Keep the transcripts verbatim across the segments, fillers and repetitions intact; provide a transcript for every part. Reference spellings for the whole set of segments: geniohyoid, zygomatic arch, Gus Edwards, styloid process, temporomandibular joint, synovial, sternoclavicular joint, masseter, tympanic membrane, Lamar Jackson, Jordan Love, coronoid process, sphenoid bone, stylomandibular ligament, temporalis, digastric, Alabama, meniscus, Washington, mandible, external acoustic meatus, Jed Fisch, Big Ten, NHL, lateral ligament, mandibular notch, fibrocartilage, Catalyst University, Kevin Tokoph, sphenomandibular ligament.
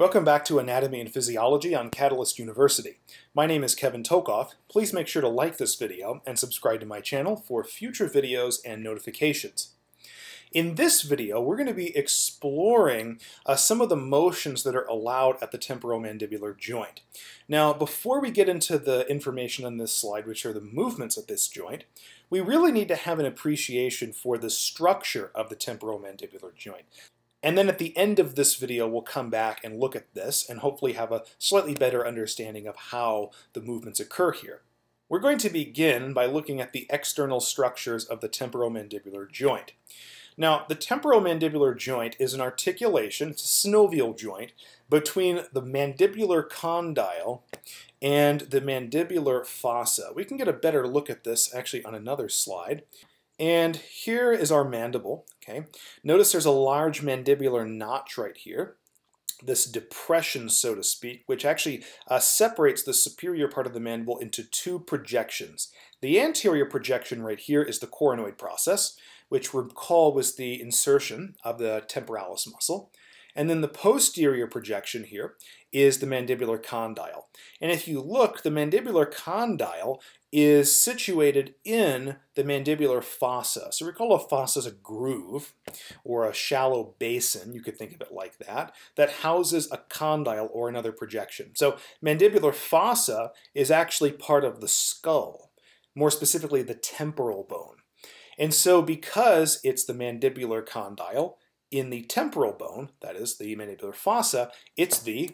Welcome back to Anatomy and Physiology on Catalyst University. My name is Kevin Tokoph. Please make sure to like this video and subscribe to my channel for future videos and notifications. In this video, we're going to be exploring uh, some of the motions that are allowed at the temporomandibular joint. Now, before we get into the information on this slide, which are the movements of this joint, we really need to have an appreciation for the structure of the temporomandibular joint. And then at the end of this video, we'll come back and look at this and hopefully have a slightly better understanding of how the movements occur here. We're going to begin by looking at the external structures of the temporomandibular joint. Now, the temporomandibular joint is an articulation, it's a synovial joint, between the mandibular condyle and the mandibular fossa. We can get a better look at this actually on another slide. And here is our mandible, okay? Notice there's a large mandibular notch right here, this depression, so to speak, which actually uh, separates the superior part of the mandible into two projections. The anterior projection right here is the coronoid process, which recall was the insertion of the temporalis muscle. And then the posterior projection here is the mandibular condyle. And if you look, the mandibular condyle is situated in the mandibular fossa. So recall a fossa is a groove or a shallow basin, you could think of it like that, that houses a condyle or another projection. So mandibular fossa is actually part of the skull, more specifically the temporal bone. And so because it's the mandibular condyle in the temporal bone, that is the mandibular fossa, it's the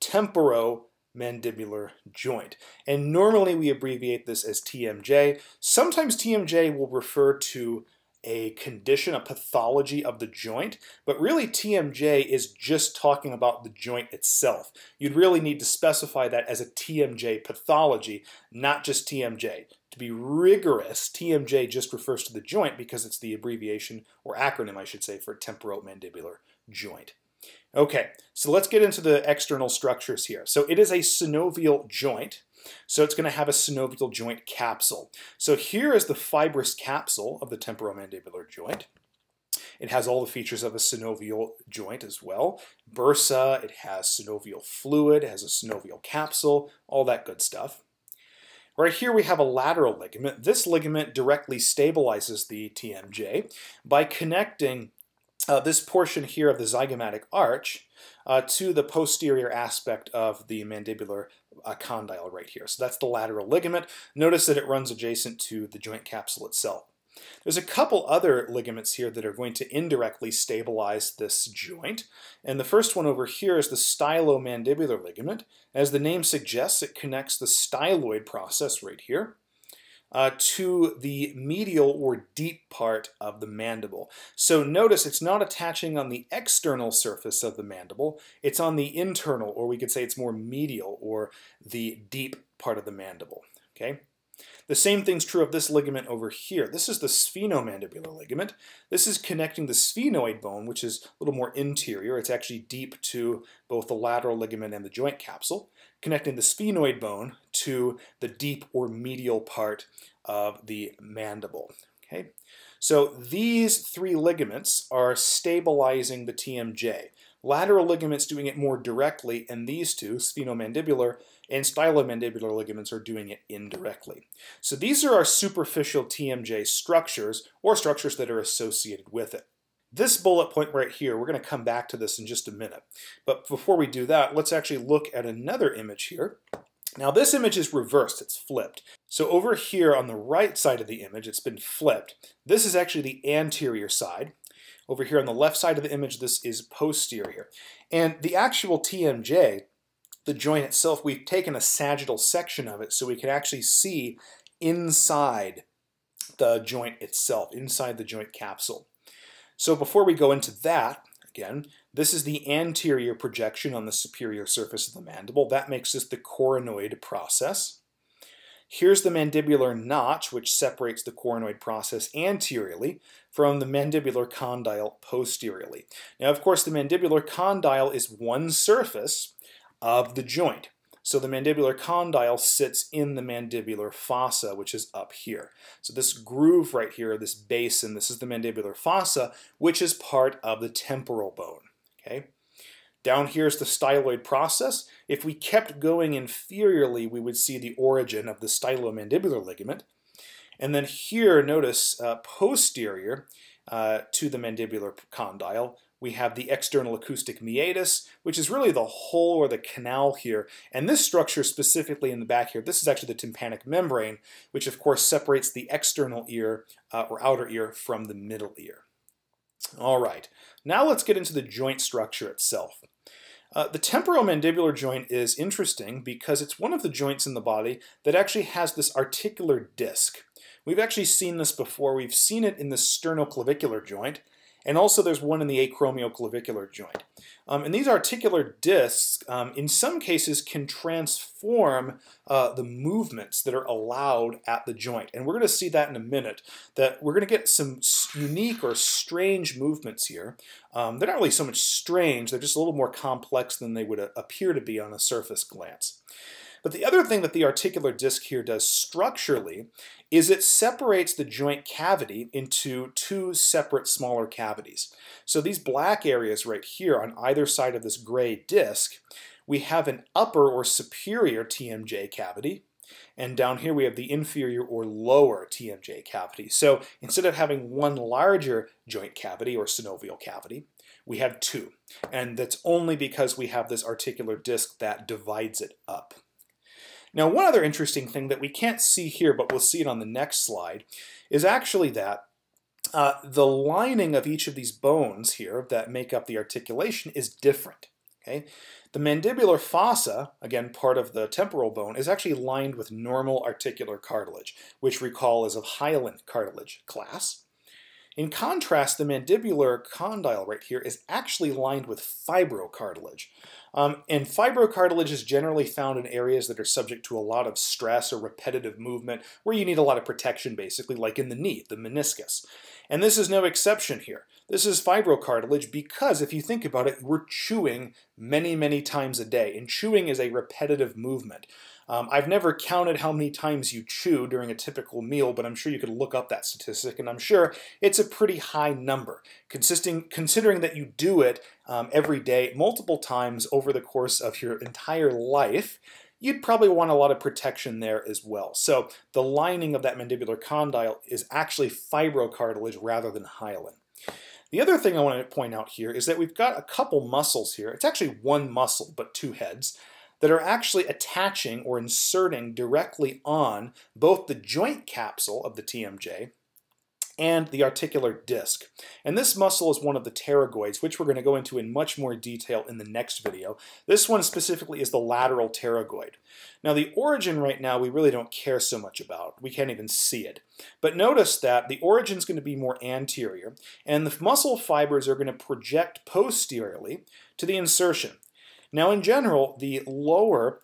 temporomandibular joint. And normally we abbreviate this as T M J. Sometimes T M J will refer to a condition, a pathology of the joint, but really T M J is just talking about the joint itself. You'd really need to specify that as a T M J pathology, not just T M J. To be rigorous, T M J just refers to the joint because it's the abbreviation, or acronym I should say, for temporomandibular joint. Okay, so let's get into the external structures here. So it is a synovial joint, so it's going to have a synovial joint capsule. So here is the fibrous capsule of the temporomandibular joint. It has all the features of a synovial joint as well. Bursa, it has synovial fluid, it has a synovial capsule, all that good stuff. Right here we have a lateral ligament. This ligament directly stabilizes the T M J by connecting uh, this portion here of the zygomatic arch uh, to the posterior aspect of the mandibular uh, condyle right here. So that's the lateral ligament. Notice that it runs adjacent to the joint capsule itself. There's a couple other ligaments here that are going to indirectly stabilize this joint. And the first one over here is the stylomandibular ligament. As the name suggests, it connects the styloid process right here uh, to the medial or deep part of the mandible. So notice it's not attaching on the external surface of the mandible, it's on the internal, or we could say it's more medial or the deep part of the mandible. Okay? The same thing's true of this ligament over here. This is the sphenomandibular ligament. This is connecting the sphenoid bone, which is a little more interior. It's actually deep to both the lateral ligament and the joint capsule, connecting the sphenoid bone to the deep or medial part of the mandible. Okay? So these three ligaments are stabilizing the T M J. Lateral ligaments doing it more directly, and these two, sphenomandibular and stylomandibular ligaments, are doing it indirectly. So these are our superficial T M J structures, or structures that are associated with it. This bullet point right here, we're going to come back to this in just a minute. But before we do that, let's actually look at another image here. Now this image is reversed, it's flipped. So over here on the right side of the image, it's been flipped. This is actually the anterior side. Over here on the left side of the image, this is posterior. And the actual T M J, the joint itself, we've taken a sagittal section of it so we can actually see inside the joint itself, inside the joint capsule. So before we go into that, again, this is the anterior projection on the superior surface of the mandible. That makes this the coronoid process. Here's the mandibular notch, which separates the coronoid process anteriorly from the mandibular condyle posteriorly. Now, of course, the mandibular condyle is one surface of the joint. So the mandibular condyle sits in the mandibular fossa, which is up here. So this groove right here, this basin, this is the mandibular fossa, which is part of the temporal bone. Okay? Down here is the styloid process. If we kept going inferiorly, we would see the origin of the stylomandibular ligament. And then here, notice uh, posterior uh, to the mandibular condyle, we have the external acoustic meatus, which is really the hole or the canal here. And this structure specifically in the back here, this is actually the tympanic membrane, which of course separates the external ear uh, or outer ear from the middle ear. All right, now let's get into the joint structure itself. Uh, the temporomandibular joint is interesting because it's one of the joints in the body that actually has this articular disc. We've actually seen this before. We've seen it in the sternoclavicular joint, and also there's one in the acromioclavicular joint. Um, and these articular discs, um, in some cases, can transform uh, the movements that are allowed at the joint. And we're going to see that in a minute, that we're going to get some unique or strange movements here. Um, they're not really so much strange, they're just a little more complex than they would appear to be on a surface glance. But the other thing that the articular disc here does structurally is it separates the joint cavity into two separate smaller cavities. So these black areas right here on either side of this gray disc, we have an upper or superior T M J cavity, and down here we have the inferior or lower T M J cavity. So instead of having one larger joint cavity or synovial cavity, we have two, and that's only because we have this articular disc that divides it up. Now, one other interesting thing that we can't see here, but we'll see it on the next slide, is actually that uh, the lining of each of these bones here that make up the articulation is different. Okay? The mandibular fossa, again part of the temporal bone, is actually lined with normal articular cartilage, which recall is of hyaline cartilage class. In contrast, the mandibular condyle right here is actually lined with fibrocartilage. Um, and fibrocartilage is generally found in areas that are subject to a lot of stress or repetitive movement where you need a lot of protection, basically, like in the knee, the meniscus. And this is no exception here. This is fibrocartilage because, if you think about it, we're chewing many, many times a day. And chewing is a repetitive movement. Um, I've never counted how many times you chew during a typical meal, but I'm sure you could look up that statistic, and I'm sure it's a pretty high number, consisting, considering that you do it um, every day, multiple times over the course of your entire life. You'd probably want a lot of protection there as well. So the lining of that mandibular condyle is actually fibrocartilage rather than hyaline. The other thing I want to point out here is that we've got a couple muscles here. It's actually one muscle, but two heads, that are actually attaching or inserting directly on both the joint capsule of the T M J and the articular disc. And this muscle is one of the pterygoids, which we're going to go into in much more detail in the next video. This one specifically is the lateral pterygoid. Now the origin right now we really don't care so much about. We can't even see it. But notice that the origin is going to be more anterior, and the muscle fibers are going to project posteriorly to the insertion. Now, in general, the lower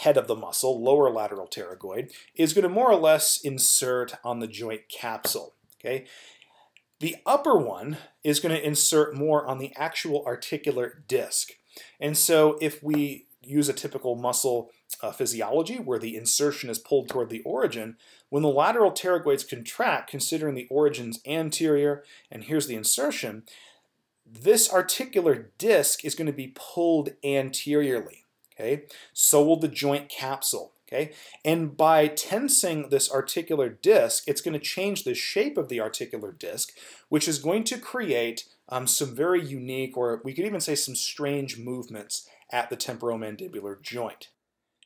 head of the muscle, lower lateral pterygoid, is going to more or less insert on the joint capsule. Okay? The upper one is going to insert more on the actual articular disc. And so if we use a typical muscle uh, physiology where the insertion is pulled toward the origin, when the lateral pterygoids contract, considering the origin's anterior, and here's the insertion, this articular disc is going to be pulled anteriorly, okay? So will the joint capsule, okay? And by tensing this articular disc, it's going to change the shape of the articular disc, which is going to create um, some very unique, or we could even say some strange movements at the temporomandibular joint.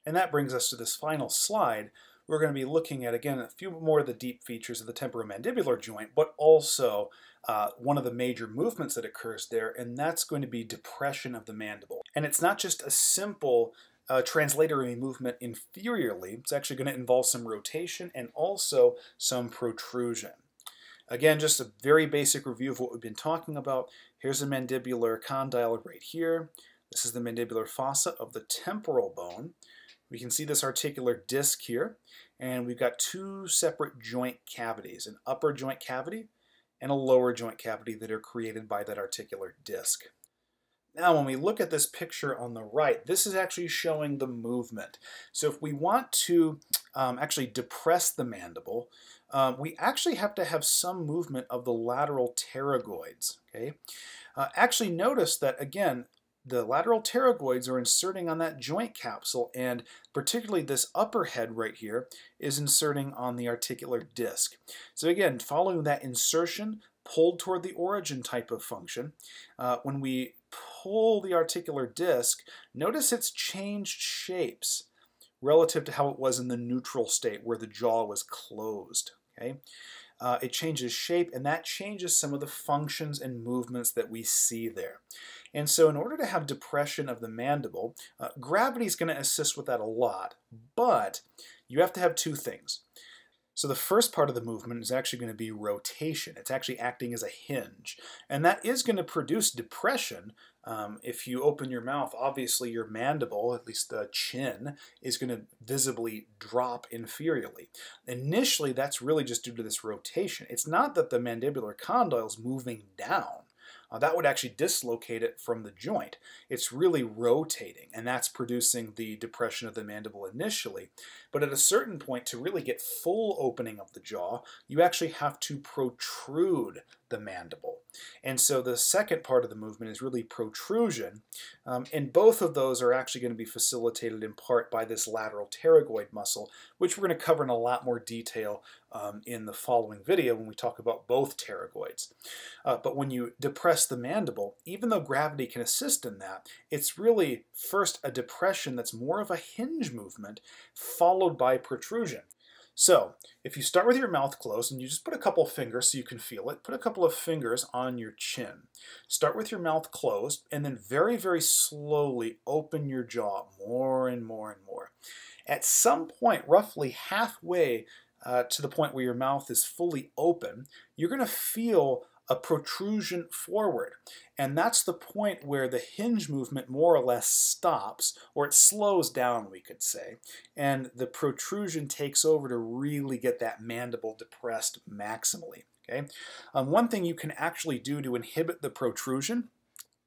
And that brings us to this final slide. We're going to be looking at, again, a few more of the deep features of the temporomandibular joint, but also Uh, one of the major movements that occurs there, and that's going to be depression of the mandible. And it's not just a simple uh, translatory movement inferiorly, it's actually going to involve some rotation and also some protrusion. Again, just a very basic review of what we've been talking about. Here's the mandibular condyle right here. This is the mandibular fossa of the temporal bone. We can see this articular disc here, and we've got two separate joint cavities, an upper joint cavity and a lower joint cavity that are created by that articular disc. Now when we look at this picture on the right, this is actually showing the movement. So if we want to um, actually depress the mandible, uh, we actually have to have some movement of the lateral pterygoids. Okay? Uh, actually notice that, again, the lateral pterygoids are inserting on that joint capsule, and particularly this upper head right here is inserting on the articular disc. So again, following that insertion, pulled toward the origin type of function, uh, when we pull the articular disc, notice it's changed shapes relative to how it was in the neutral state where the jaw was closed. Okay? Uh, it changes shape, and that changes some of the functions and movements that we see there. And so in order to have depression of the mandible, uh, gravity is going to assist with that a lot, but you have to have two things. So the first part of the movement is actually going to be rotation. It's actually acting as a hinge, and that is going to produce depression. Um, if you open your mouth, obviously your mandible, at least the chin, is going to visibly drop inferiorly. Initially, that's really just due to this rotation. It's not that the mandibular condyle is moving down. Uh, that would actually dislocate it from the joint. It's really rotating, and that's producing the depression of the mandible initially. But at a certain point, to really get full opening of the jaw, you actually have to protrude the mandible. And so the second part of the movement is really protrusion, um, and both of those are actually going to be facilitated in part by this lateral pterygoid muscle, which we're going to cover in a lot more detail um, in the following video when we talk about both pterygoids. Uh, but when you depress the mandible, even though gravity can assist in that, it's really first a depression that's more of a hinge movement followed by protrusion. So if you start with your mouth closed and you just put a couple fingers so you can feel it, put a couple of fingers on your chin. Start with your mouth closed and then very, very slowly open your jaw more and more and more. At some point, roughly halfway uh, to the point where your mouth is fully open, you're going to feel a protrusion forward. And that's the point where the hinge movement more or less stops, or it slows down, we could say, and the protrusion takes over to really get that mandible depressed maximally. Okay? Um, one thing you can actually do to inhibit the protrusion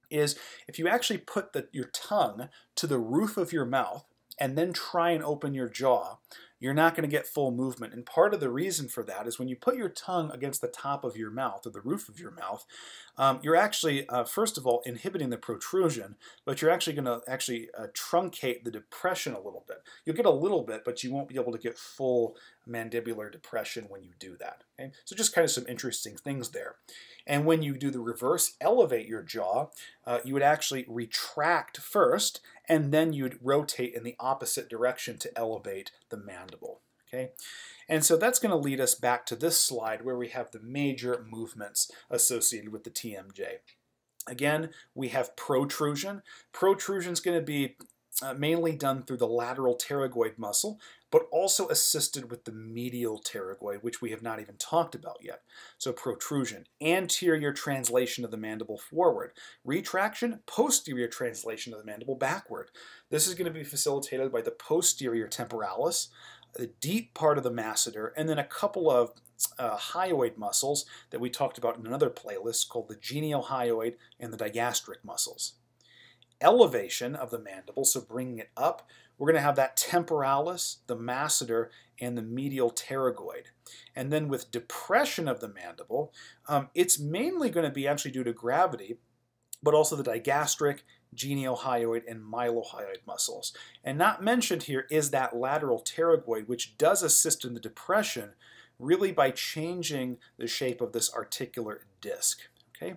is if you actually put the, your tongue to the roof of your mouth and then try and open your jaw, you're not going to get full movement. And part of the reason for that is when you put your tongue against the top of your mouth or the roof of your mouth, um, you're actually, uh, first of all, inhibiting the protrusion, but you're actually going to actually uh, truncate the depression a little bit. You'll get a little bit, but you won't be able to get full mandibular depression when you do that. Okay? So just kind of some interesting things there. And when you do the reverse, elevate your jaw, uh, you would actually retract first, and then you'd rotate in the opposite direction to elevate the mandible. Okay? And so that's going to lead us back to this slide where we have the major movements associated with the T M J. Again, we have protrusion. Protrusion is going to be uh, mainly done through the lateral pterygoid muscle, but also assisted with the medial pterygoid, which we have not even talked about yet. So protrusion, anterior translation of the mandible forward. Retraction, posterior translation of the mandible backward. This is going to be facilitated by the posterior temporalis, the deep part of the masseter, and then a couple of uh, hyoid muscles that we talked about in another playlist called the geniohyoid and the digastric muscles. Elevation of the mandible, so bringing it up, we're going to have that temporalis, the masseter, and the medial pterygoid. And then with depression of the mandible, um, it's mainly going to be actually due to gravity, but also the digastric, geniohyoid, and mylohyoid muscles. And not mentioned here is that lateral pterygoid, which does assist in the depression really by changing the shape of this articular disc. Okay?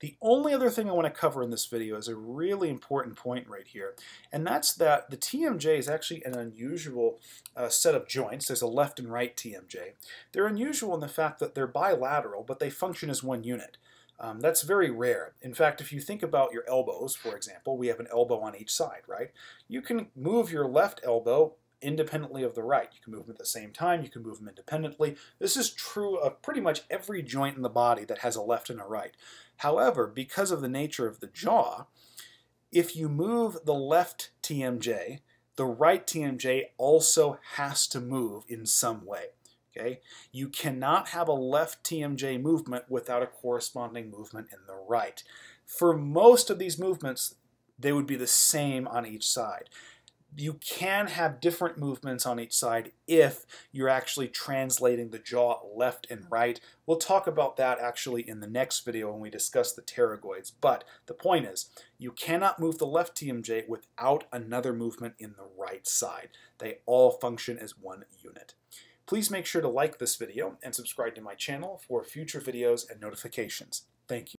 The only other thing I want to cover in this video is a really important point right here, and that's that the T M J is actually an unusual uh, set of joints. There's a left and right T M J. They're unusual in the fact that they're bilateral, but they function as one unit. Um, that's very rare. In fact, if you think about your elbows, for example, we have an elbow on each side, right? You can move your left elbow independently of the right. You can move them at the same time. You can move them independently. This is true of pretty much every joint in the body that has a left and a right. However, because of the nature of the jaw, if you move the left T M J, the right T M J also has to move in some way. Okay? You cannot have a left T M J movement without a corresponding movement in the right. For most of these movements, they would be the same on each side. you can have different movements on each side if you're actually translating the jaw left and right. We'll talk about that actually in the next video when we discuss the pterygoids. But the point is, you cannot move the left T M J without another movement in the right side. They all function as one unit. Please make sure to like this video and subscribe to my channel for future videos and notifications. Thank you.